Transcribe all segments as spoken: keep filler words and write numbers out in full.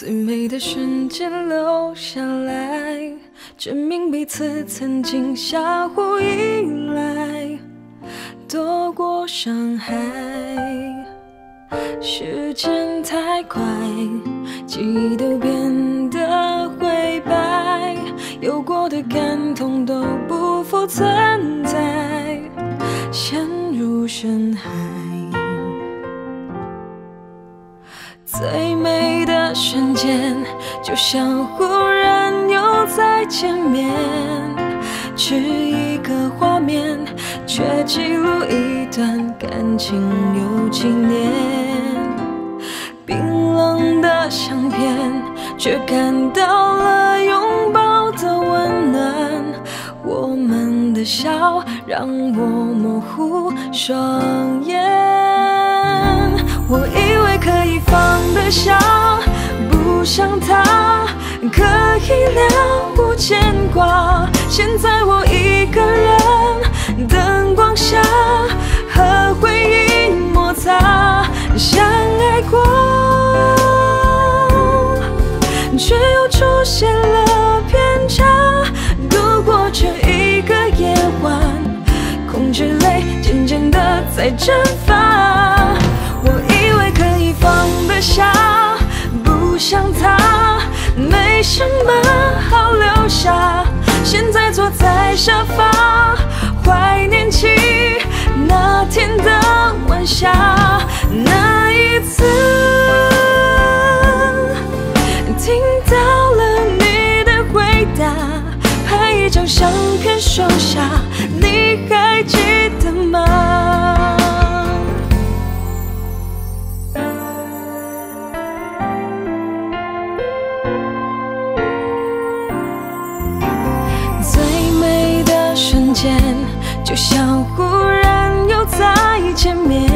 最美的瞬间留下来，证明彼此曾经相互依赖，躲过伤害。时间太快，记忆都变得灰白，有过的感动都不复存在，陷入深海。最美的 瞬间，就像忽然又再见面，只一个画面，却记录一段感情有几年。冰冷的相片，却感到了拥抱的温暖。我们的笑，让我模糊双眼。我以为可以放得下， 不想他可以了无牵挂，现在我一个人，灯光下和回忆摩擦，相爱过，却又出现了偏差。度过这一个夜晚，控制泪渐渐的在蒸发。我以为可以放得下， 想他没什么好留下，现在坐在沙发，怀念起那天的晚霞，那一次听到了你的回答，拍一张相片收下，你还记得吗？ 就像忽然又再见面，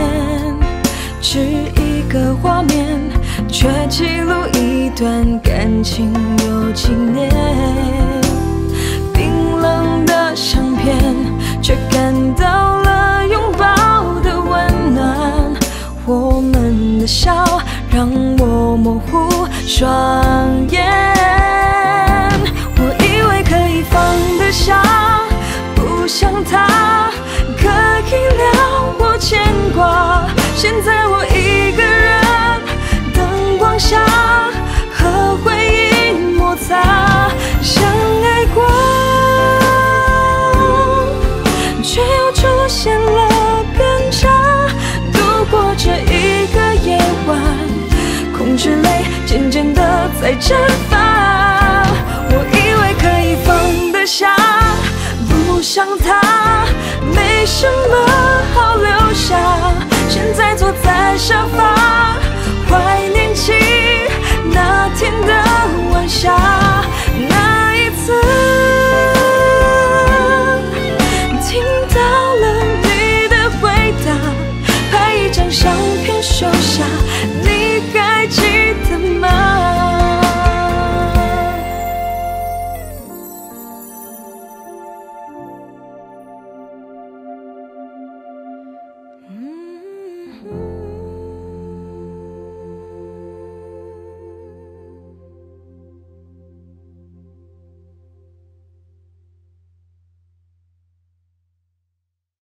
只一个画面，却记录一段感情有几年。冰冷的相片，却感到了拥抱的温暖。我们的笑，让我模糊双眼。我以为可以放得下， 不想他可以了无牵挂，现在我一个人，灯光下和回忆摩擦，相爱过，却又出现了偏差。度过这一个夜晚，控制泪渐渐的在蒸发。我以为可以放得下， 想他没什么好留下，现在坐在沙发，怀念起那天的晚霞，那一次听到了你的回答，拍一张相片收下，你还记得吗？ Ooh.